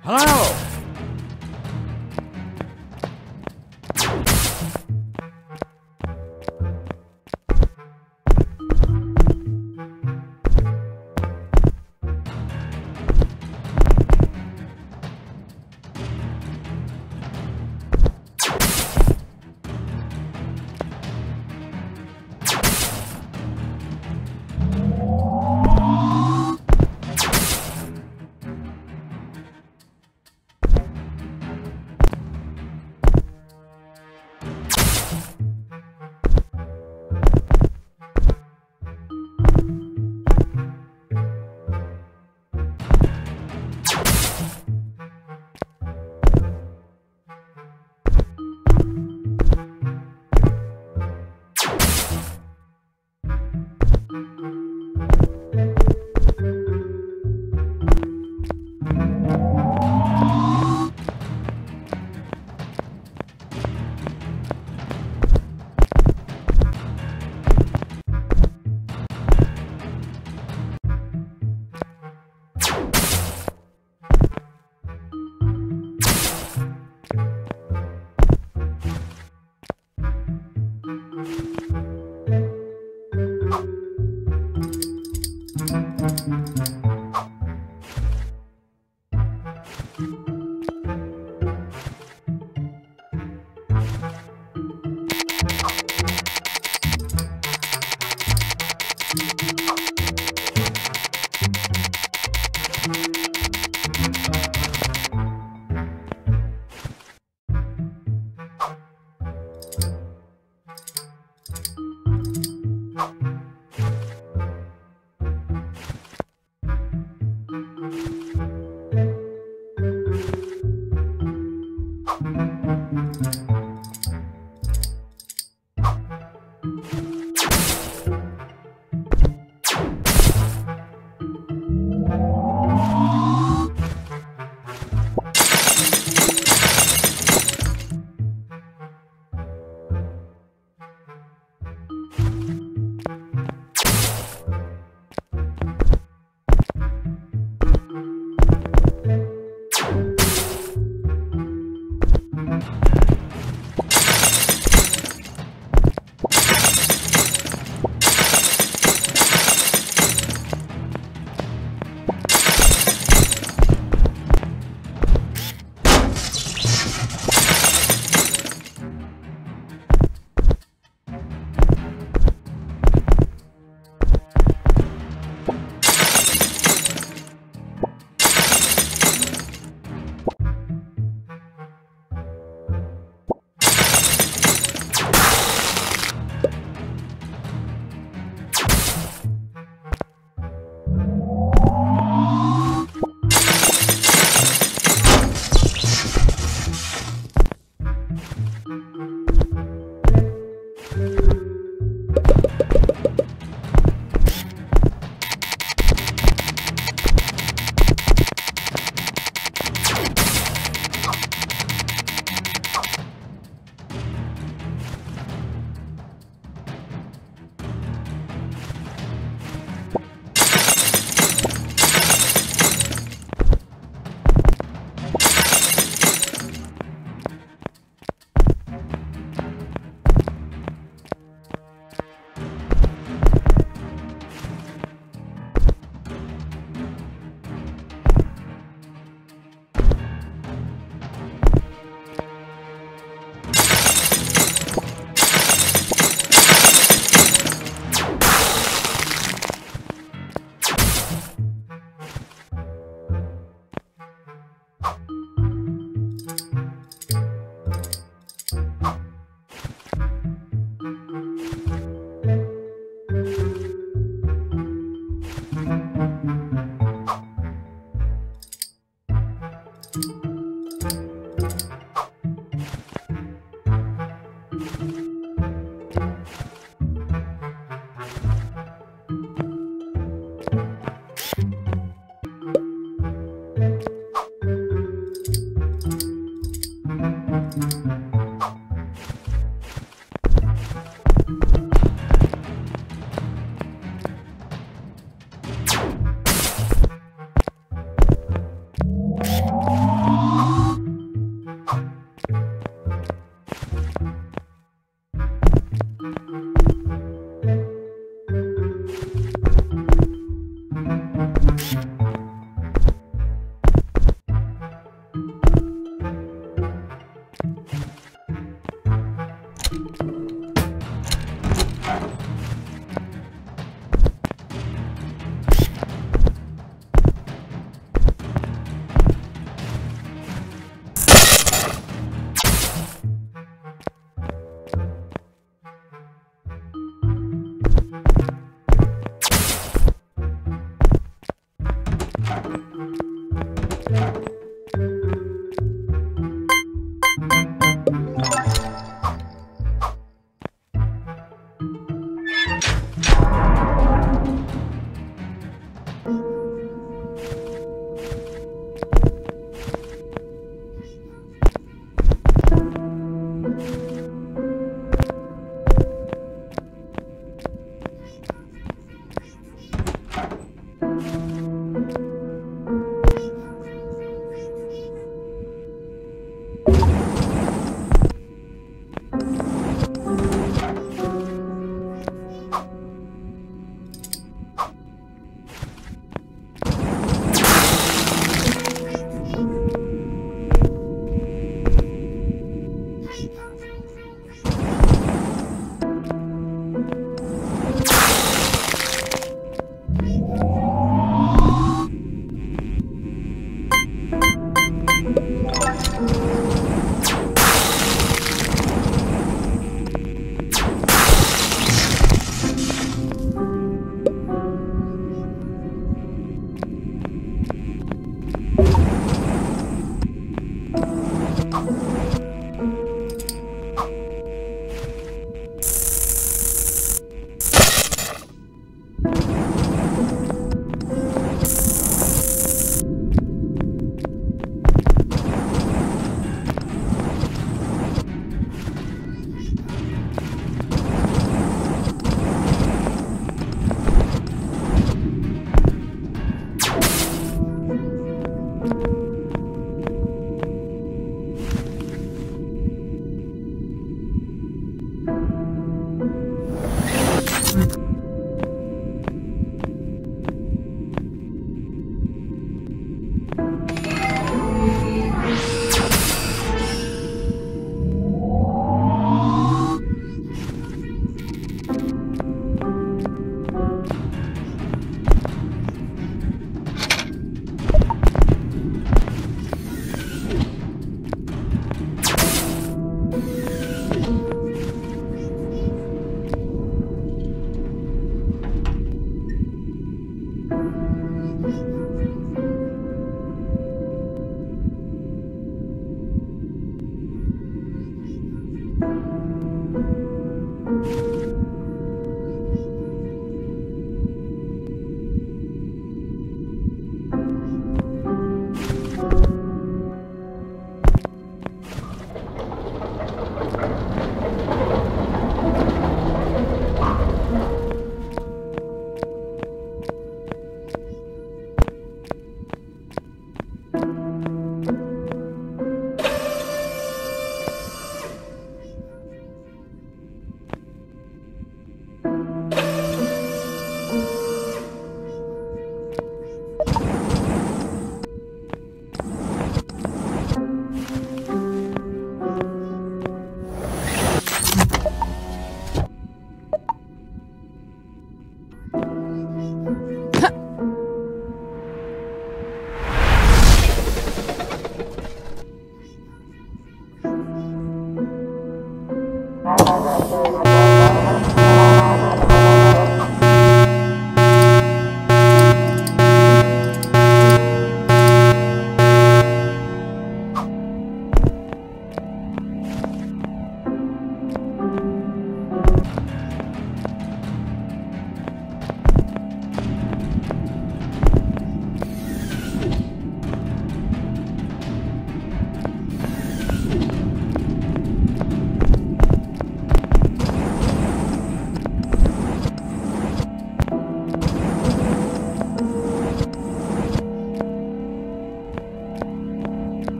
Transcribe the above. Hello!